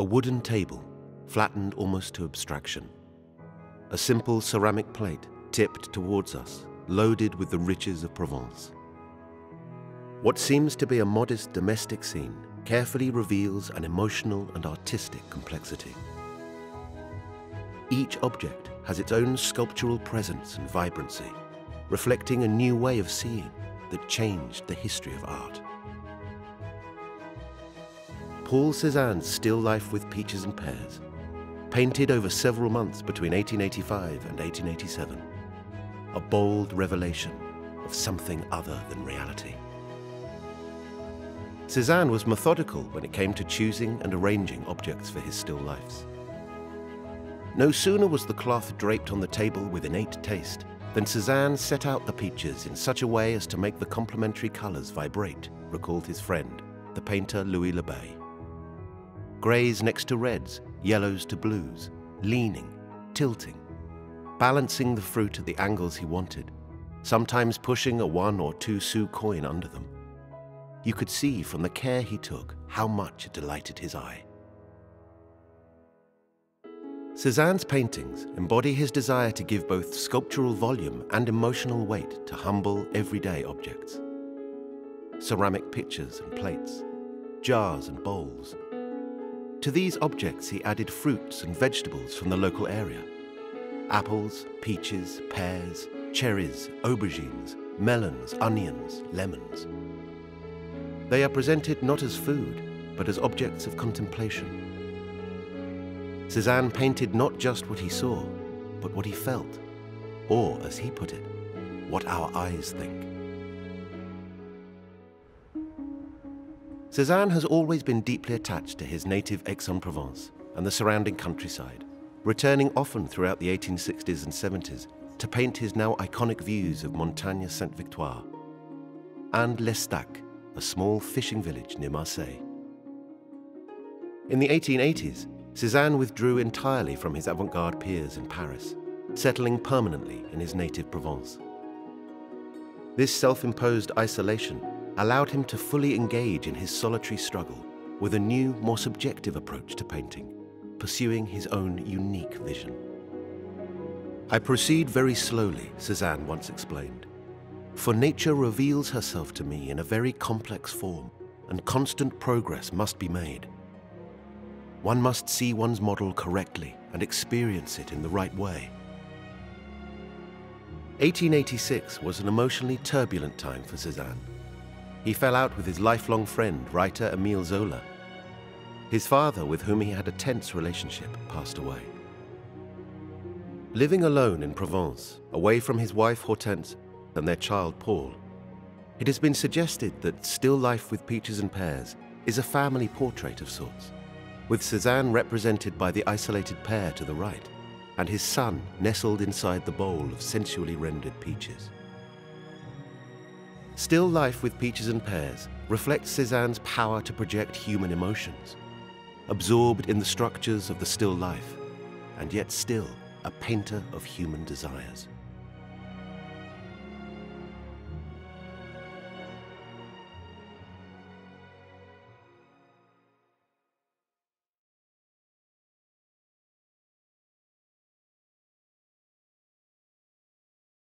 a wooden table, flattened almost to abstraction. A simple ceramic plate tipped towards us, loaded with the riches of Provence. What seems to be a modest domestic scene carefully reveals an emotional and artistic complexity. Each object has its own sculptural presence and vibrancy, reflecting a new way of seeing that changed the history of art. Paul Cézanne's still life with peaches and pears, painted over several months between 1885 and 1887, a bold revelation of something other than reality. Cézanne was methodical when it came to choosing and arranging objects for his still lifes. No sooner was the cloth draped on the table with innate taste than Cézanne set out the peaches in such a way as to make the complementary colors vibrate, recalled his friend, the painter Louis Lebey. Grays next to reds, yellows to blues, leaning, tilting, balancing the fruit at the angles he wanted, sometimes pushing a 1 or 2 sou coin under them. You could see from the care he took how much it delighted his eye. Cézanne's paintings embody his desire to give both sculptural volume and emotional weight to humble, everyday objects. Ceramic pitchers and plates, jars and bowls. To these objects he added fruits and vegetables from the local area. Apples, peaches, pears, cherries, aubergines, melons, onions, lemons. They are presented not as food, but as objects of contemplation. Cézanne painted not just what he saw, but what he felt, or, as he put it, what our eyes think. Cézanne has always been deeply attached to his native Aix-en-Provence and the surrounding countryside, returning often throughout the 1860s and 70s to paint his now iconic views of Montagne-Sainte-Victoire and L'Estaque, a small fishing village near Marseille. In the 1880s, Cézanne withdrew entirely from his avant-garde peers in Paris, settling permanently in his native Provence. This self-imposed isolation allowed him to fully engage in his solitary struggle with a new, more subjective approach to painting, pursuing his own unique vision. "I proceed very slowly," Cézanne once explained, "for nature reveals herself to me in a very complex form, and constant progress must be made. One must see one's model correctly and experience it in the right way." 1886 was an emotionally turbulent time for Cézanne. He fell out with his lifelong friend, writer Emile Zola. His father, with whom he had a tense relationship, passed away. Living alone in Provence, away from his wife Hortense and their child Paul, it has been suggested that Still Life with Peaches and Pears is a family portrait of sorts, with Cézanne represented by the isolated pear to the right and his son nestled inside the bowl of sensually rendered peaches. Still Life with Peaches and Pears reflects Cézanne's power to project human emotions, absorbed in the structures of the still life, and yet still a painter of human desires.